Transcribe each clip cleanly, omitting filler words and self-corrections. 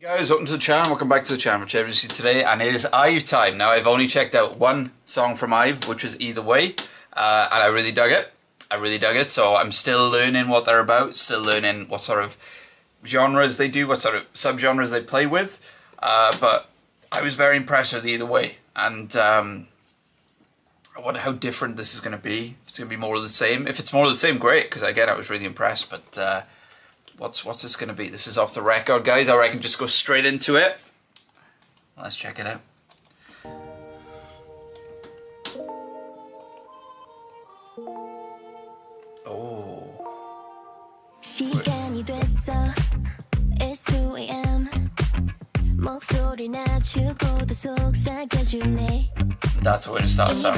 Hey guys, welcome to the channel, welcome back to the channel. Whichever you see today, and it is IVE time. Now I've only checked out one song from IVE, which was Either Way, and I really dug it. So I'm still learning what they're about, still learning what sort of genres they do, what sort of subgenres they play with, but I was very impressed with Either Way, and I wonder how different this is going to be. If it's going to be more of the same. If it's more of the same, great, because again, I was really impressed, but What's this going to be? This is Off The Record, guys. I reckon just go straight into it. Let's check it out. That's when it starts out.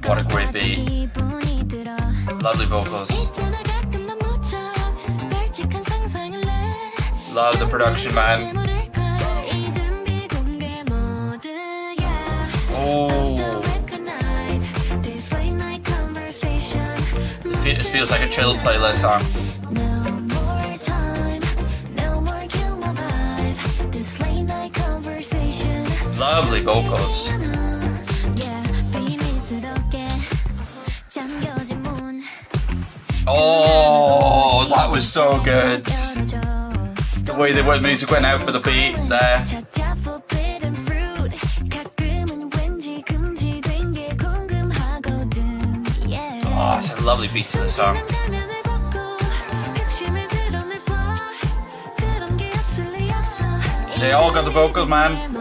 What a great beat. Lovely vocals. Love the production, man. Oh. It feels like a chill playlist song. Lovely vocals. Oh, that was so good. The way the music went out for the beat there. Oh, it's a lovely beat to the song. They all got the vocals, man.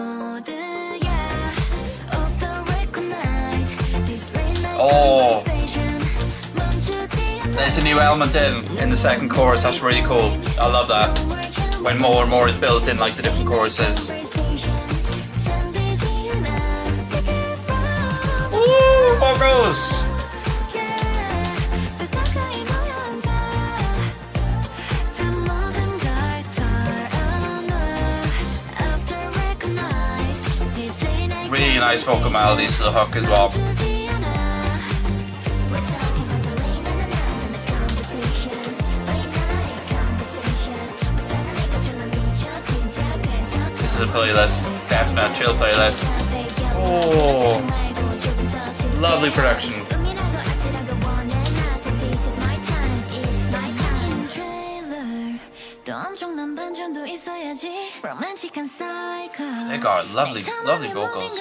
Oh, there's a new element in the second chorus. That's really cool. I love that. When more and more is built in, like the different choruses. Ooh, vocals! Really nice vocal melodies to the hook as well. This is a playlist, definite chill playlist. Oh, lovely production. They got lovely, lovely vocals.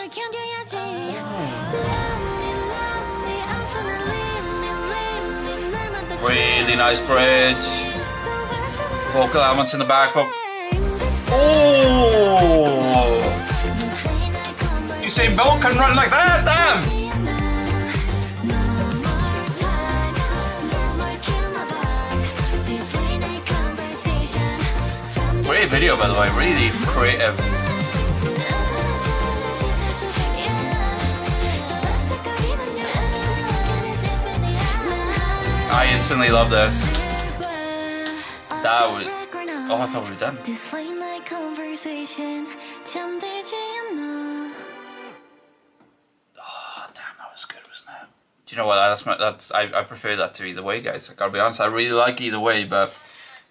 Really nice bridge. Vocal elements in the back. Oh! You say Bolt can run like that? Damn! Great video, by the way, really creative. I instantly love this. That was... Oh, I thought we were done. Oh, damn, that was good, wasn't it? Do you know what? I prefer that to Either Way, guys. I gotta be honest, I really like Either Way, but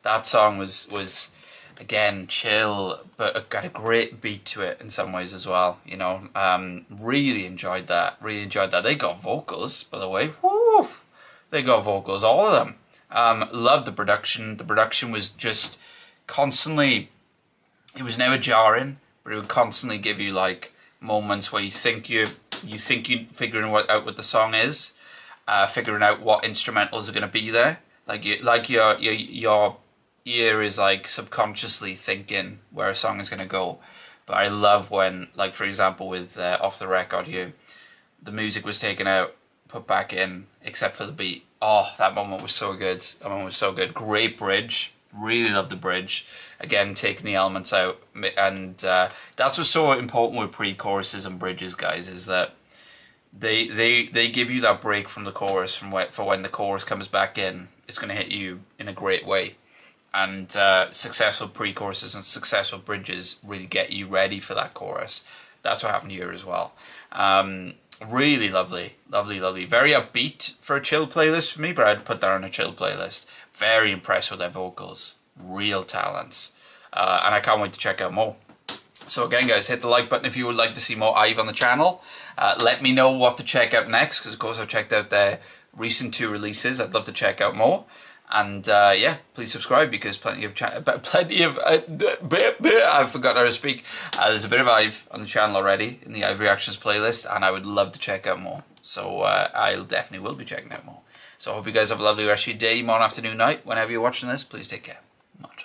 that song was again chill, but it got a great beat to it in some ways as well. You know, really enjoyed that. They got vocals, by the way. Woo! They got vocals, all of them. Loved the production. The production was just constantly, it was never jarring, but it would constantly give you like moments where you think you're figuring out what the song is, figuring out what instrumentals are going to be there. Like your ear is like subconsciously thinking where a song is going to go. But I love when, like for example with Off The Record here, the music was taken out, put back in, except for the beat. Oh, that moment was so good. Great bridge. Really love the bridge. Again, taking the elements out, and that's what's so important with pre-choruses and bridges, guys, is that they give you that break from the chorus, for when the chorus comes back in, it's going to hit you in a great way. And successful pre-choruses and successful bridges really get you ready for that chorus. That's what happened here as well. Really lovely, lovely, lovely. Very upbeat for a chill playlist for me, but I'd put that on a chill playlist. Very impressed with their vocals. Real talents. And I can't wait to check out more. So again, guys, hit the like button if you would like to see more IVE on the channel. Let me know what to check out next, because of course I've checked out their recent 2 releases. I'd love to check out more. And yeah, please subscribe, because I forgot how to speak. There's a bit of IVE on the channel already in the IVE Reactions playlist, and I would love to check out more. So I definitely will be checking out more. So I hope you guys have a lovely rest of your day, morning, afternoon, night. Whenever you're watching this, please take care. Much.